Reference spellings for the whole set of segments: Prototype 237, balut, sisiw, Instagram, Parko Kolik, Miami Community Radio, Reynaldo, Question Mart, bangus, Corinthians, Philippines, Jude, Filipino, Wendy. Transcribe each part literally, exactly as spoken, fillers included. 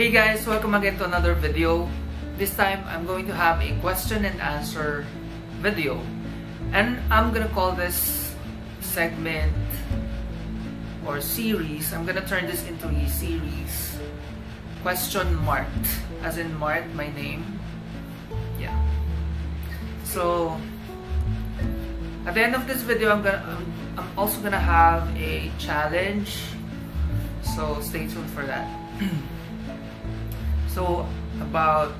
Hey guys, welcome again to another video. This time I'm going to have a question and answer video, and I'm gonna call this segment or series, I'm gonna turn this into a series, Question Mart, as in Mart, my name. Yeah. So at the end of this video, I'm gonna I'm, I'm also gonna have a challenge, so stay tuned for that. So about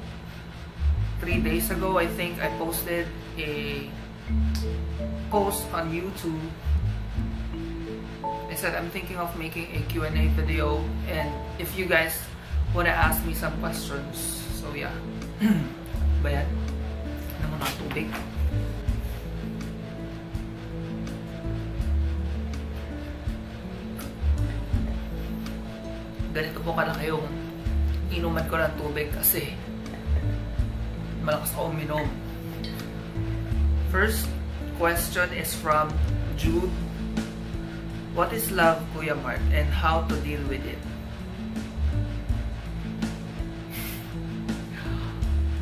three days ago, I think I posted a post on YouTube. I said I'm thinking of making a Q and A video, and if you guys want to ask me some questions, so yeah. Bayan, naman ang tubig. Ganito po ka lang kayong inuman ko ng tubig kasi malakas ako uminom. First question is from Jude. What is love, Kuya Mart, and how to deal with it?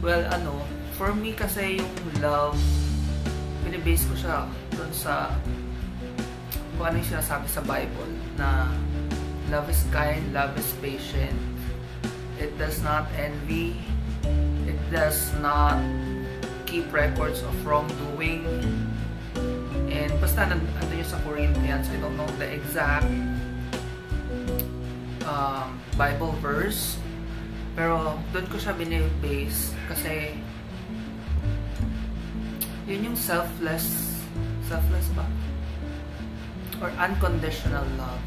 Well, ano, for me kasi yung love, binibase ko siya dun sa kung ano yung sinasabi sa Bible na love is kind, love is patient. It does not envy. It does not keep records of wrongdoing. And basta nandun yun sa Corinthians. I don't know the exact um, Bible verse. Pero doon ko siya binibase kasi yun yung selfless, selfless ba? Or unconditional love.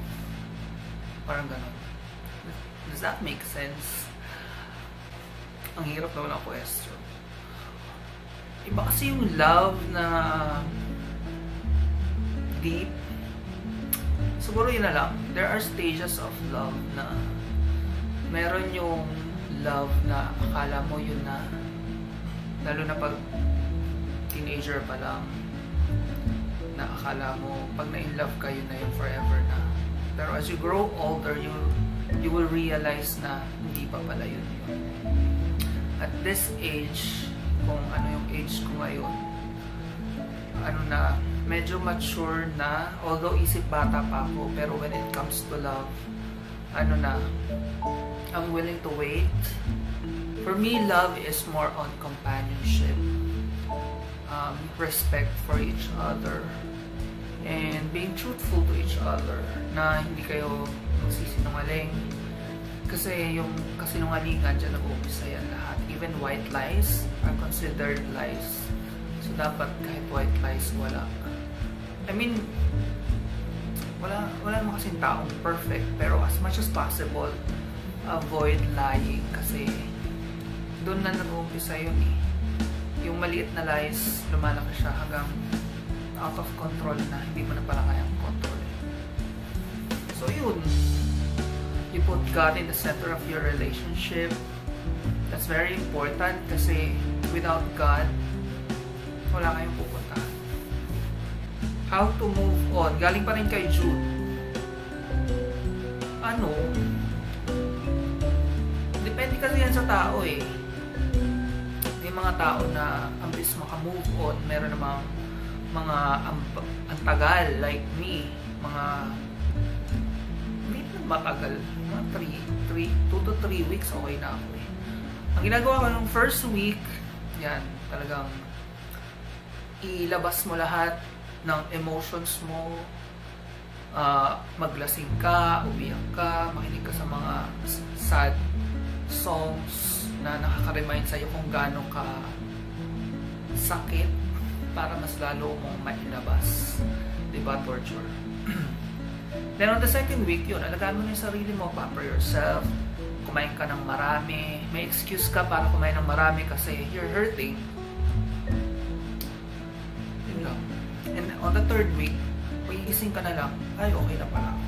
Parang ganun. Does that make sense? Ang hirap naman ang question. Iba kasi yung love na deep. Siguro yun na lang. There are stages of love na meron yung love na akala mo yun na, lalo na pag teenager pa lang, na akala mo pag na-in-love ka yun na yun forever na. Pero as you grow older, you you will realize na hindi pa pala yun yun. At this age, kung ano yung age ko ngayon, ano na, medyo mature na, although isip bata pa ako, pero when it comes to love, ano na, I'm willing to wait. For me, love is more on companionship, um, respect for each other, and being truthful to each other na hindi kayo magsisinungaling kasi yung kasinungalingan dyan nag-umpisa yan lahat. Even white lies are considered lies, so dapat kahit white lies wala. I mean, wala, wala naman kasing taong perfect, pero as much as possible avoid lying kasi doon na nag-umpisa yun eh. Yung maliit na lies lumalaki siya hanggang out of control na hindi mo na pala kayang control. So yun, you put God in the center of your relationship. That's very important kasi without God, wala kayong pupunta. How to move on? Galing pa rin kay Jude. Ano? Depende kasi yan sa tao eh. May mga tao na ambis makamove on, meron namang mga antagal like me, mga hindi matagal, mga two to three weeks okay na ako eh. Ang ginagawa ko nung first week, yan, talagang ilabas mo lahat ng emotions mo, uh, maglasing ka, umiyak ka, makinig ka sa mga sad songs na nakaka-remind sa'yo kung gaano ka sakit para mas lalo mong mailabas. Diba? Torture. Then on the second week yun, alagaan mo na yung sarili mo, pamper yourself, kumain ka ng marami, may excuse ka para kumain ng marami kasi you're hurting. Yun lang. And on the third week, pagising ka na lang, ay okay na pala ako.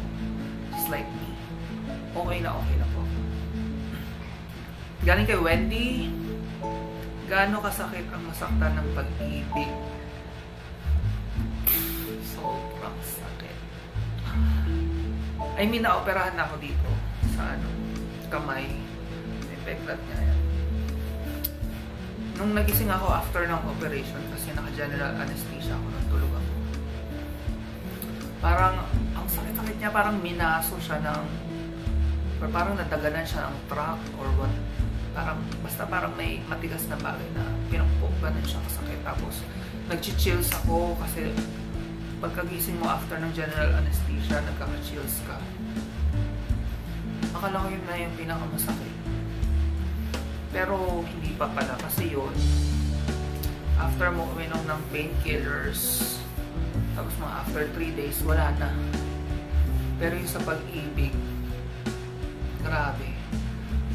Just like me. Okay na, okay na po. Galing kay Wendy, gaano kasakit ang masaktan ng pag-ibig? Sobrang sakit. I mean, naoperahan na ako dito sa ano, kamay. Peklat niya yan. Nung nagising ako after ng operation, kasi naka-general anesthesia ako, nung tulog ako. Parang, ang sakit-sakit niya, parang minaso siya ng, or parang nataganan siya ng truck or what. Parang, basta parang may matigas na bagay na pinagpukbanan siya kasakit. Tapos, nag-chills ako kasi pagkagising mo after ng general anesthesia, nagkaka-chills ka. Akala ko yun na yung pinakamasakit. Pero hindi pa pala kasi yun, after mo uminom ng painkillers, tapos mga after three days, wala na. Pero yung sa pag-ibig, grabe.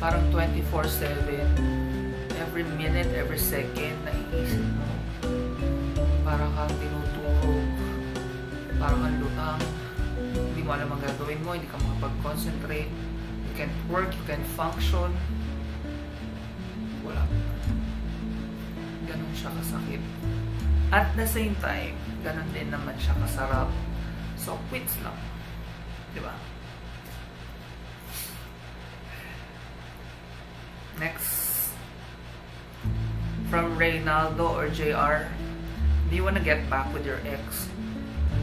Parang twenty-four seven, every minute, every second, naiisip mo. Parang kang tinuturog, parang kang lutang, hindi mo alam ang gagawin mo, hindi ka makapag-concentrate, you can't work, you can't function. Wala. Ganun siya kasakit. At the same time, ganun din naman siya kasarap. So, quits lang. Diba? Next. From Reynaldo or J R. Do you wanna get back with your ex?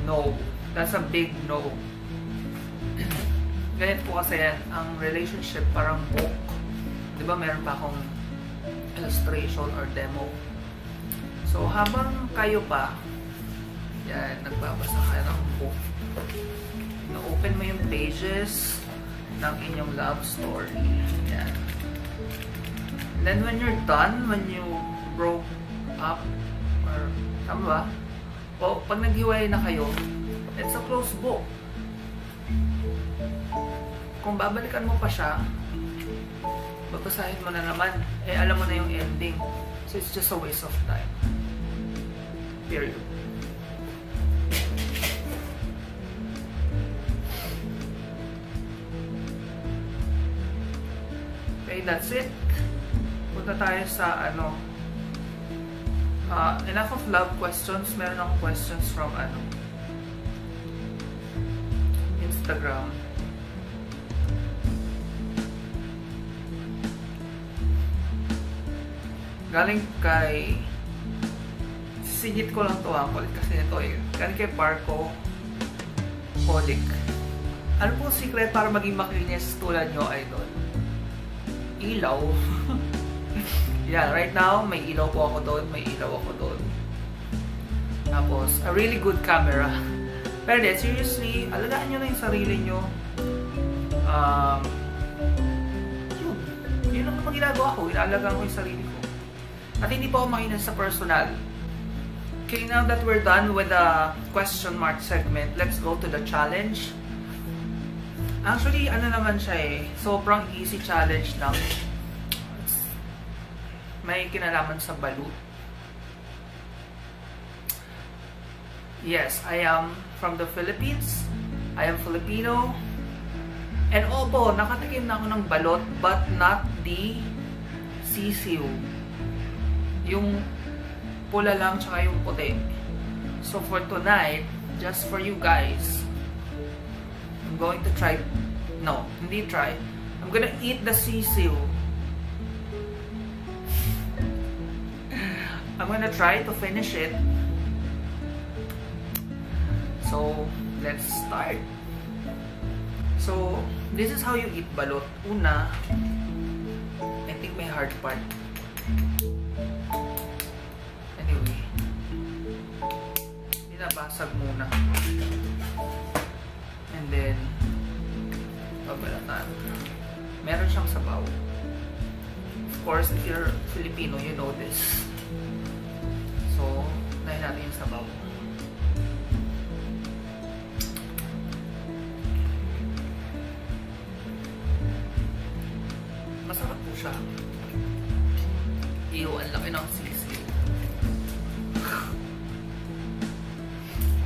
No. That's a big no. Ganit po kasi yan. Ang relationship parang book. Diba meron pa akong illustration or demo. So, habang kayo pa, yan, nagbabasa kayo ng book, na-open mo yung pages ng inyong love story. Yan. And then, when you're done, when you broke up, or, tama ba? O, pag naghiwalay na kayo, it's a closed book. Kung babalikan mo pa siya, babasahin mo na naman, eh alam mo na yung ending. So it's just a waste of time. Period. Okay, that's it. Punta tayo sa ano, uh, enough of love questions. Meron akong questions from ano, Instagram. Galing kay, sisigit ko lang to ha, kulit kasi ito eh. Galing kay Parko Kolik. Ano pong secret para maging makinis tulad nyo, idol? Ilaw. Yeah, right now, may ilaw po ako doon, may ilaw ako doon. Tapos, a really good camera. Pero then, seriously, alagaan nyo na yung sarili nyo. Um, yun. Yun ang ginagawa ko, inaalagaan ko yung sarili ko. At hindi pa ako makinis sa personal. Okay, now that we're done with the question mark segment, let's go to the challenge. Actually, ano naman siya eh, sobrang easy challenge lang. May kinalaman sa balut. Yes, I am from the Philippines. I am Filipino. And opo, nakatikim na ako ng balot, but not the sisiw. Yung pula lang tsaka yung puti. So for tonight, just for you guys, I'm going to try, no, hindi try, I'm gonna eat the sisiw. I'm gonna try to finish it. So let's start. So this is how you eat balot. Una, I think may hard part. Basag muna. And then, babalatan. Meron siyang sabaw. Of course, if you're Filipino, you know this. So, nahin natin yung sabaw. Masarap po siya. Iyo, ang laki ng sisi.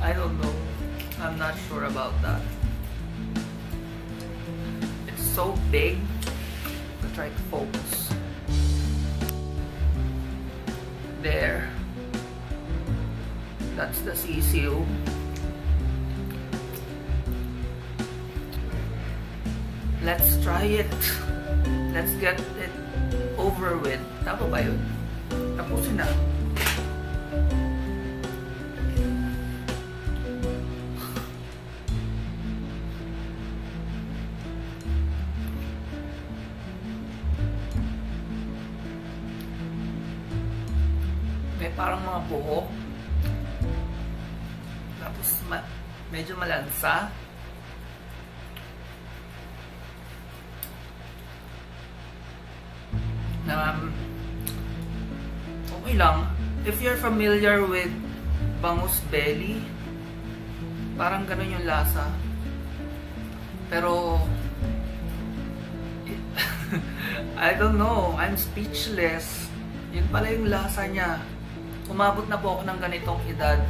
I don't know. I'm not sure about that. It's so big. I'll try to focus. There. That's the sisiw. Let's try it. Let's get it over with. Tama ba yun? Tapusin na. May parang mga buhok. Tapos ma medyo malansa. Um, okay lang. If you're familiar with bangus belly, parang ganun yung lasa. Pero it, I don't know. I'm speechless. Yun pala yung lasa niya. Umabot na po ako ng ganitong edad.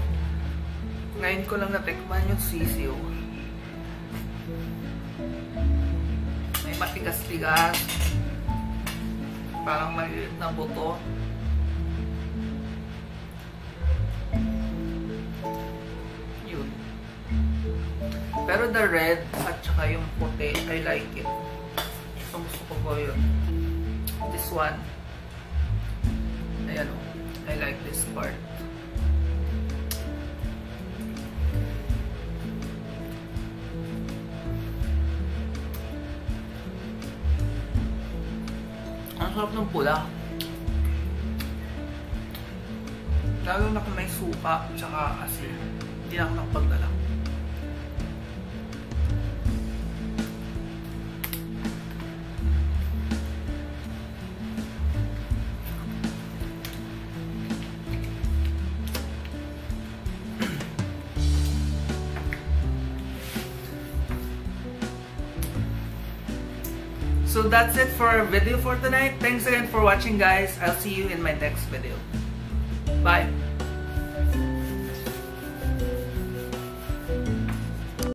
Ngayon ko lang natikman yung sisiw. May matigas-tigas. Parang maliit na buto. Yun. Pero the red at saka yung puti, I like it. Itong gusto ko yun. This one. Ayan o. I like this part. Ang sarap ng pula. Lalo na kung may suka at saka asin. Hindi na ako nakapagdala. So that's it for our video for tonight. Thanks again for watching, guys. I'll see you in my next video. Bye.